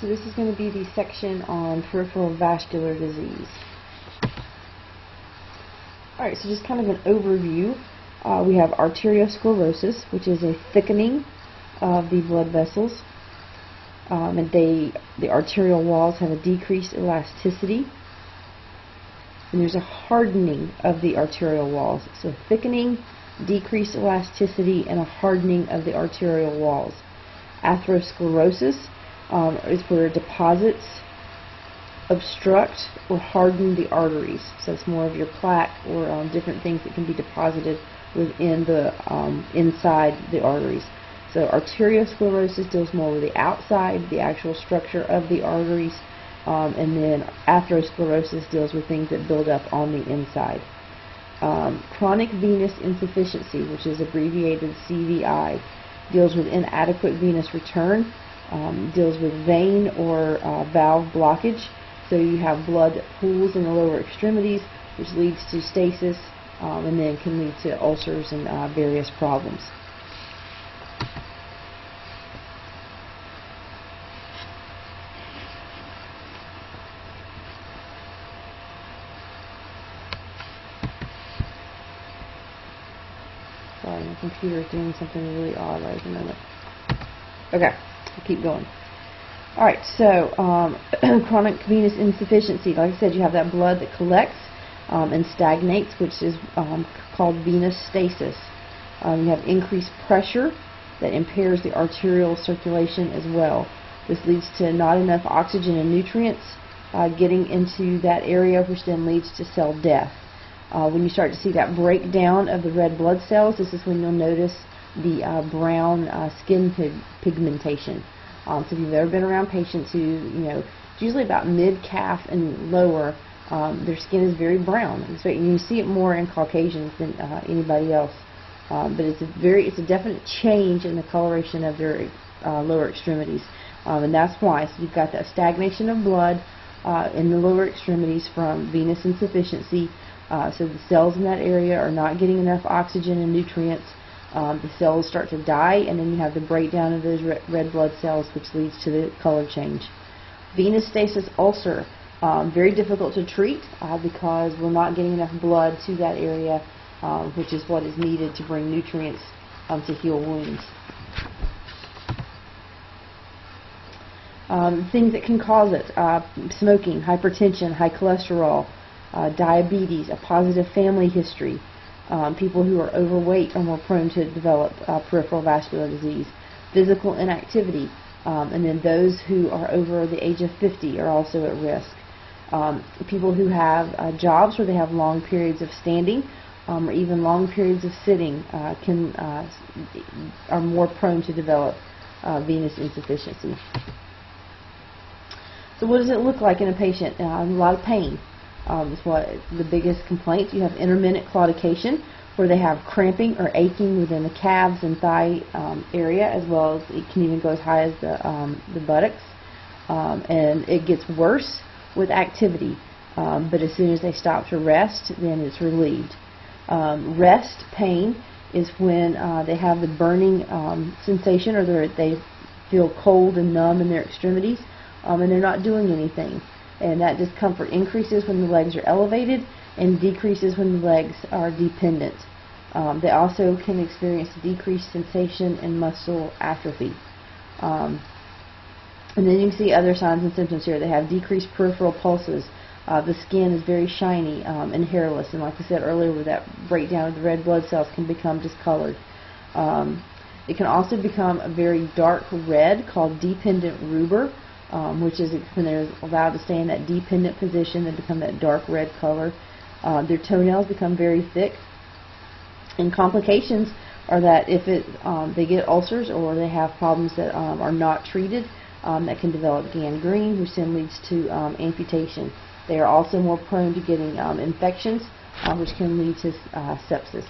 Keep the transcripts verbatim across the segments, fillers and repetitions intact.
So this is going to be the section on peripheral vascular disease. Alright, so just kind of an overview. Uh, we have arteriosclerosis, which is a thickening of the blood vessels. Um, and they, the arterial walls have a decreased elasticity. And there's a hardening of the arterial walls. So thickening, decreased elasticity, and a hardening of the arterial walls. Atherosclerosis. Um, is where deposits obstruct or harden the arteries. So it's more of your plaque or um, different things that can be deposited within the um, inside the arteries. So arteriosclerosis deals more with the outside, the actual structure of the arteries, um, and then atherosclerosis deals with things that build up on the inside. Um, chronic venous insufficiency, which is abbreviated C V I, deals with inadequate venous return. Um, deals with vein or uh, valve blockage, so you have blood pools in the lower extremities, which leads to stasis, um, and then can lead to ulcers and uh, various problems. Sorry, my computer is doing something really odd right at the moment. Okay. Keep going. Alright, so um, chronic venous insufficiency, like I said, you have that blood that collects um, and stagnates, which is um, called venous stasis. Um, you have increased pressure that impairs the arterial circulation as well. This leads to not enough oxygen and nutrients uh, getting into that area, which then leads to cell death. Uh, when you start to see that breakdown of the red blood cells, this is when you'll notice the uh, brown uh, skin pig pigmentation. Um, so if you've ever been around patients who, you know, it's usually about mid-calf and lower, um, their skin is very brown. And so you see it more in Caucasians than uh, anybody else. Um, but it's a very, it's a definite change in the coloration of their uh, lower extremities. Um, and that's why. So you've got that stagnation of blood uh, in the lower extremities from venous insufficiency. Uh, so the cells in that area are not getting enough oxygen and nutrients. Um, the cells start to die, and then you have the breakdown of those re red blood cells, which leads to the color change. Venous stasis ulcer, um, very difficult to treat uh, because we're not getting enough blood to that area, um, which is what is needed to bring nutrients um, to heal wounds. Um, things that can cause it, uh, smoking, hypertension, high cholesterol, uh, diabetes, a positive family history. Um, people who are overweight are more prone to develop uh, peripheral vascular disease. Physical inactivity, um, and then those who are over the age of fifty are also at risk. Um, people who have uh, jobs where they have long periods of standing um, or even long periods of sitting uh, can uh, are more prone to develop uh, venous insufficiency. So what does it look like in a patient? Uh, a lot of pain. Um, is what the biggest complaints. You have intermittent claudication, where they have cramping or aching within the calves and thigh um, area, as well as it can even go as high as the, um, the buttocks. Um, and it gets worse with activity, um, but as soon as they stop to rest, then it's relieved. Um, rest pain is when uh, they have the burning um, sensation, or they feel cold and numb in their extremities, um, and they're not doing anything. And that discomfort increases when the legs are elevated and decreases when the legs are dependent. Um, they also can experience decreased sensation and muscle atrophy. Um, and then you can see other signs and symptoms here. They have decreased peripheral pulses. Uh, the skin is very shiny um, and hairless. And like we said earlier, with that breakdown of the red blood cells can become discolored. Um, it can also become a very dark red called dependent rubor. Um, which is when they're allowed to stay in that dependent position, they become that dark red color. Uh, their toenails become very thick. And complications are that if it, um, they get ulcers or they have problems that um, are not treated, um, that can develop gangrene, which then leads to um, amputation. They are also more prone to getting um, infections, uh, which can lead to uh, sepsis.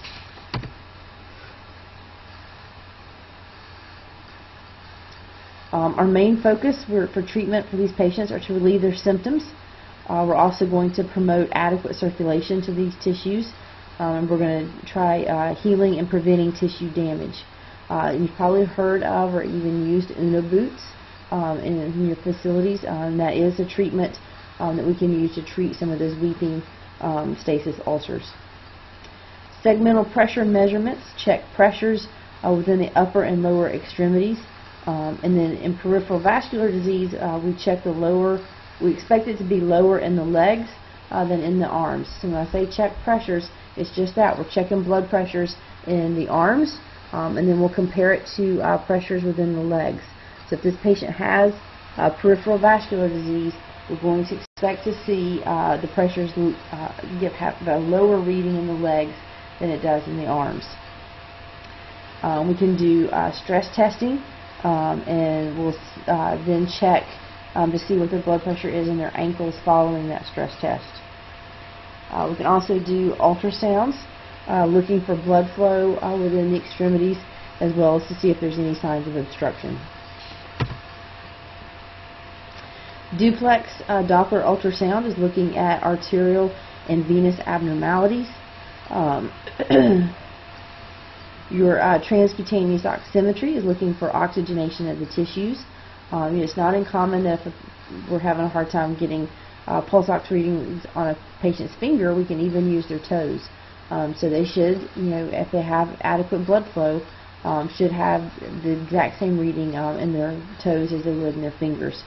Um, our main focus for, for treatment for these patients are to relieve their symptoms. Uh, we're also going to promote adequate circulation to these tissues. Um, we're going to try uh, healing and preventing tissue damage. Uh, you've probably heard of or even used U N O boots. um, in, in your facilities. Um, that is a treatment um, that we can use to treat some of those weeping um, stasis ulcers. Segmental pressure measurements, check pressures uh, within the upper and lower extremities. Um, and then in peripheral vascular disease, uh, we check the lower, we expect it to be lower in the legs uh, than in the arms. So when I say check pressures, it's just that. We're checking blood pressures in the arms, um, and then we'll compare it to uh, pressures within the legs. So if this patient has uh, peripheral vascular disease, we're going to expect to see uh, the pressures uh, give have a lower reading in the legs than it does in the arms. Um, we can do uh, stress testing. Um, and we'll uh, then check um, to see what their blood pressure is in their ankles following that stress test. Uh, we can also do ultrasounds, uh, looking for blood flow uh, within the extremities, as well as to see if there's any signs of obstruction. Duplex uh, Doppler ultrasound is looking at arterial and venous abnormalities. Um, Your uh, transcutaneous oximetry is looking for oxygenation of the tissues. Um, it's not uncommon that if we're having a hard time getting uh, pulse ox readings on a patient's finger, we can even use their toes. Um, so they should, you know, if they have adequate blood flow, um, should have the exact same reading um, in their toes as they would in their fingers.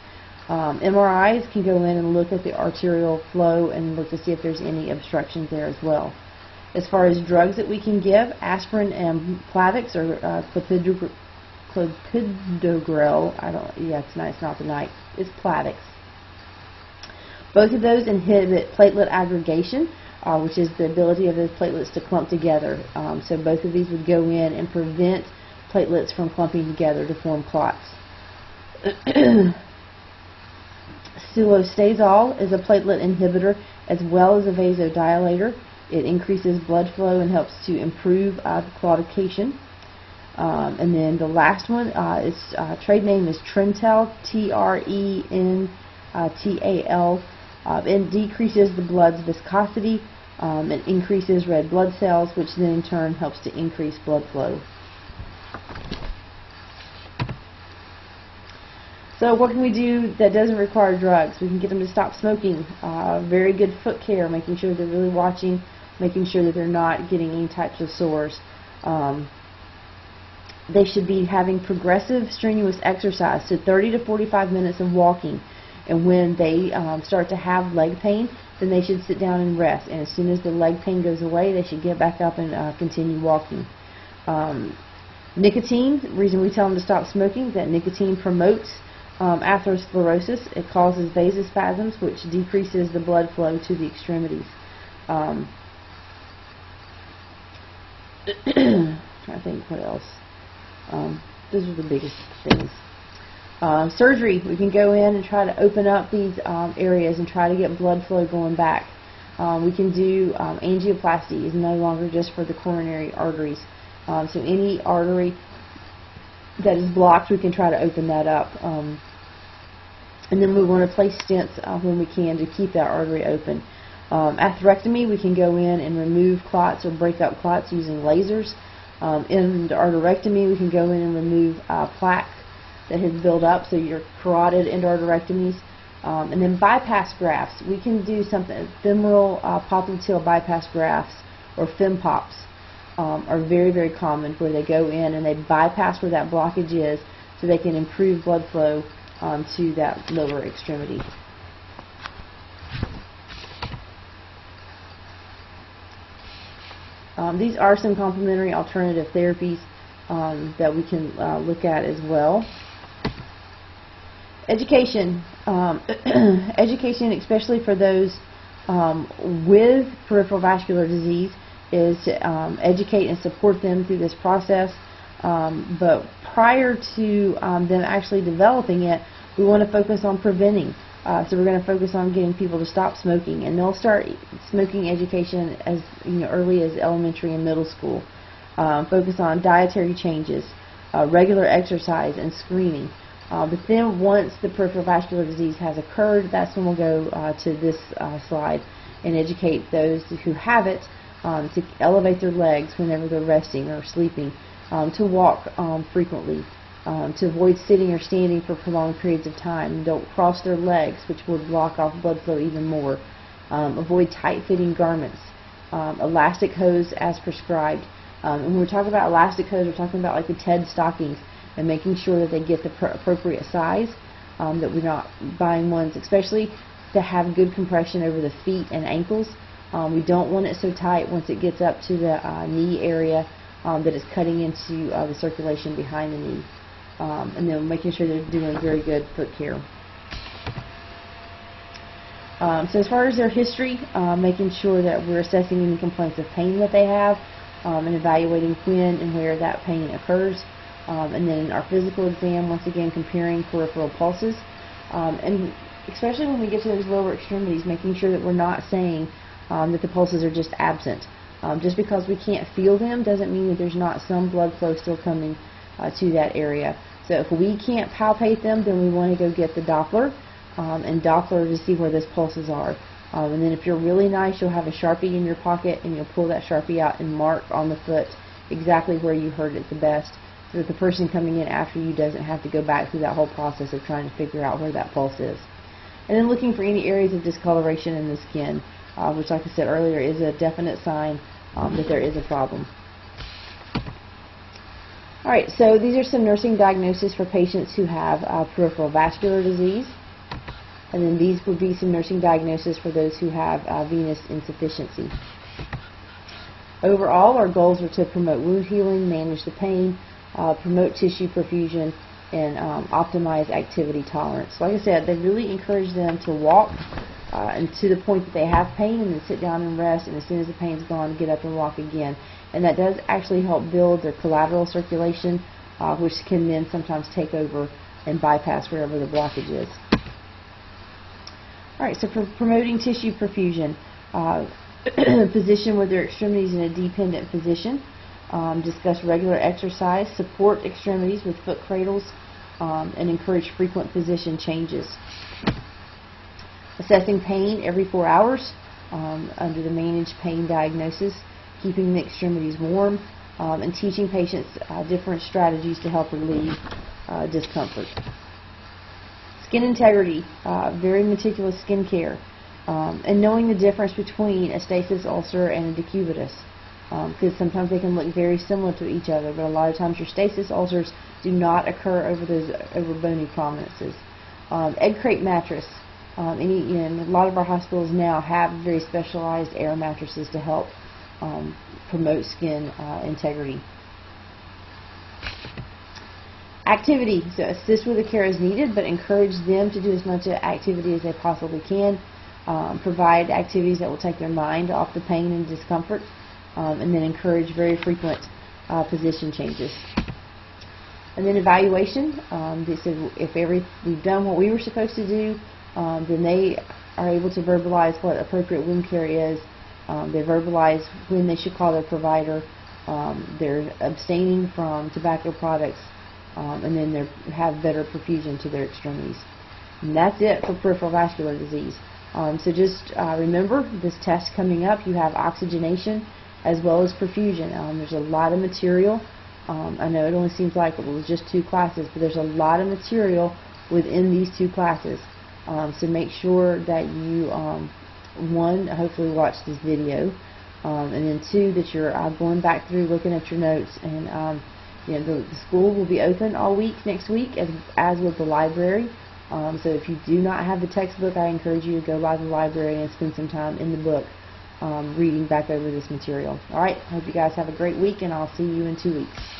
Um, M R Is can go in and look at the arterial flow and look to see if there's any obstructions there as well. As far as drugs that we can give, aspirin and Plavix or uh, clopidogrel. I don't. Yeah, it's not. It's not the night. It's Plavix. Both of those inhibit platelet aggregation, uh, which is the ability of those platelets to clump together. Um, so both of these would go in and prevent platelets from clumping together to form clots. Cilostazol is a platelet inhibitor as well as a vasodilator. It increases blood flow and helps to improve uh, claudication. Um, and then the last one, uh, its uh, trade name is Trental, T R E N T A L. Uh, it decreases the blood's viscosity um, and increases red blood cells, which then in turn helps to increase blood flow. So what can we do that doesn't require drugs? We can get them to stop smoking. Uh, very good foot care, making sure they're really watching, making sure that they're not getting any types of sores. Um, they should be having progressive strenuous exercise, so thirty to forty-five minutes of walking. And when they um, start to have leg pain, then they should sit down and rest. And as soon as the leg pain goes away, they should get back up and uh, continue walking. Um, nicotine, the reason we tell them to stop smoking is that nicotine promotes um, atherosclerosis. It causes vasospasms, which decreases the blood flow to the extremities. Um, I think what else? Um, those are the biggest things. Uh, surgery. We can go in and try to open up these um, areas and try to get blood flow going back. Um, we can do um, angioplasty. It's no longer just for the coronary arteries. Um, so any artery that is blocked, we can try to open that up. Um, and then we want to place stents uh, when we can to keep that artery open. Um, atherectomy, we can go in and remove clots or break up clots using lasers. Um, in the endarterectomy, we can go in and remove uh, plaque that has built up, so your carotid endarterectomies. Um, and then bypass grafts, we can do something. Femoral uh, popliteal bypass grafts or fempops um, are very, very common, where they go in and they bypass where that blockage is so they can improve blood flow um, to that lower extremity. Um, these are some complementary alternative therapies um, that we can uh, look at as well. Education. Um, education, especially for those um, with peripheral vascular disease, is to um, educate and support them through this process. Um, but prior to um, them actually developing it, we want to focus on preventing. Uh, so we're going to focus on getting people to stop smoking, and they'll start smoking education as you know, early as elementary and middle school. Um, focus on dietary changes, uh, regular exercise, and screening. Uh, but then once the peripheral vascular disease has occurred, that's when we'll go uh, to this uh, slide and educate those who have it um, to elevate their legs whenever they're resting or sleeping, um, to walk um, frequently. um, to avoid sitting or standing for prolonged periods of time. Don't cross their legs, which will block off blood flow even more. Um, avoid tight-fitting garments. Um, elastic hose as prescribed. Um, and when we're talking about elastic hose, we're talking about like the TED stockings and making sure that they get the pr appropriate size, um, that we're not buying ones, especially to have good compression over the feet and ankles. Um, we don't want it so tight once it gets up to the uh, knee area um, that it's cutting into uh, the circulation behind the knee. Um, and then making sure they're doing very good foot care. Um, so as far as their history, uh, making sure that we're assessing any complaints of pain that they have, um, and evaluating when and where that pain occurs. Um, and then in our physical exam, once again, comparing peripheral pulses. Um, and especially when we get to those lower extremities, making sure that we're not saying um, that the pulses are just absent. Um, just because we can't feel them doesn't mean that there's not some blood flow still coming uh, to that area. So if we can't palpate them, then we want to go get the Doppler um, and Doppler to see where those pulses are. Um, and then if you're really nice, you'll have a Sharpie in your pocket and you'll pull that Sharpie out and mark on the foot exactly where you heard it the best, so that the person coming in after you doesn't have to go back through that whole process of trying to figure out where that pulse is. And then looking for any areas of discoloration in the skin, uh, which, like I said earlier, is a definite sign um, that there is a problem. All right, so these are some nursing diagnoses for patients who have uh, peripheral vascular disease. And then these would be some nursing diagnoses for those who have uh, venous insufficiency. Overall, our goals are to promote wound healing, manage the pain, uh, promote tissue perfusion, and um, optimize activity tolerance. Like I said, they really encourage them to walk uh, and to the point that they have pain, and then sit down and rest, and as soon as the pain's gone, get up and walk again. And that does actually help build their collateral circulation, uh, which can then sometimes take over and bypass wherever the blockage is. All right, so for promoting tissue perfusion, uh, position with their extremities in a dependent position. Um, discuss regular exercise, support extremities with foot cradles, um, and encourage frequent position changes. Assessing pain every four hours um, under the managed pain diagnosis, keeping the extremities warm, um, and teaching patients uh, different strategies to help relieve uh, discomfort. Skin integrity, uh, very meticulous skin care, um, and knowing the difference between a stasis ulcer and a decubitus. Because um, sometimes they can look very similar to each other, but a lot of times your stasis ulcers do not occur over those over bony prominences. Um, egg crate mattress. Um, any, you know, a lot of our hospitals now have very specialized air mattresses to help um, promote skin uh, integrity. Activity. So assist with the care as needed, but encourage them to do as much activity as they possibly can. Um, provide activities that will take their mind off the pain and discomfort. Um, and then encourage very frequent uh, position changes. And then evaluation. Um, they said if every, we've done what we were supposed to do, um, then they are able to verbalize what appropriate wound care is. Um, they verbalize when they should call their provider. Um, they're abstaining from tobacco products, um, and then they have better perfusion to their extremities. And that's it for peripheral vascular disease. Um, so just uh, remember this test coming up. You have oxygenation as well as perfusion. Um, there's a lot of material. Um, I know it only seems like it was just two classes, but there's a lot of material within these two classes. Um, so make sure that you, um, one, hopefully watch this video, um, and then two, that you're uh, going back through looking at your notes. And um, you know, the, the school will be open all week next week, as, as will the library. Um, so if you do not have the textbook, I encourage you to go by the library and spend some time in the book. Um, reading back over this material. All right, I hope you guys have a great week, and I'll see you in two weeks.